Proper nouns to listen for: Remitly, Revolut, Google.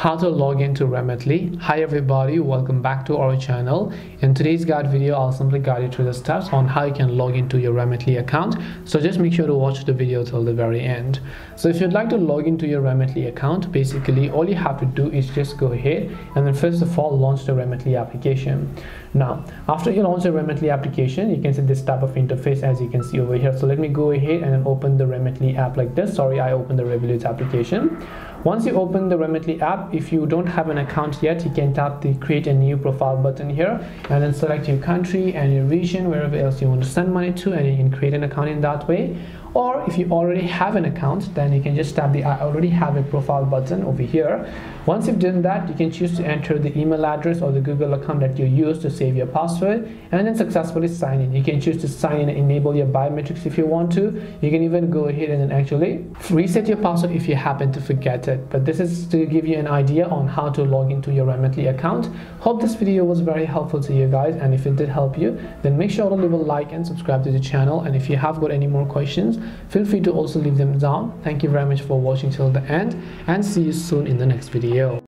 How to log into Remitly. Hi everybody, welcome back to our channel. In today's guide video, I'll simply guide you through the steps on how you can log into your Remitly account. So just make sure to watch the video till the very end. So if you'd like to log into your Remitly account, basically all you have to do is just go ahead and then first of all launch the Remitly application. Now, after you launch the Remitly application, you can see this type of interface as you can see over here. So let me go ahead and open the Remitly app like this. Sorry, I opened the Revolut application. Once you open the Remitly app, if you don't have an account yet, you can tap the create a new profile button here and then select your country and your region, wherever else you want to send money to, and you can create an account in that way. Or if you already have an account, then you can just tap the I already have a profile button over here. Once you've done that, you can choose to enter the email address or the Google account that you use to save your password and then successfully sign in. You can choose to sign in and enable your biometrics if you want to. You can even go ahead and then actually reset your password if you happen to forget it. But this is to give you an idea on how to log into your Remitly account. Hope this video was very helpful to you guys, and if it did help you, then make sure to leave a like and subscribe to the channel. And if you have got any more questions, feel free to also leave them down. Thank you very much for watching till the end, and see you soon in the next video.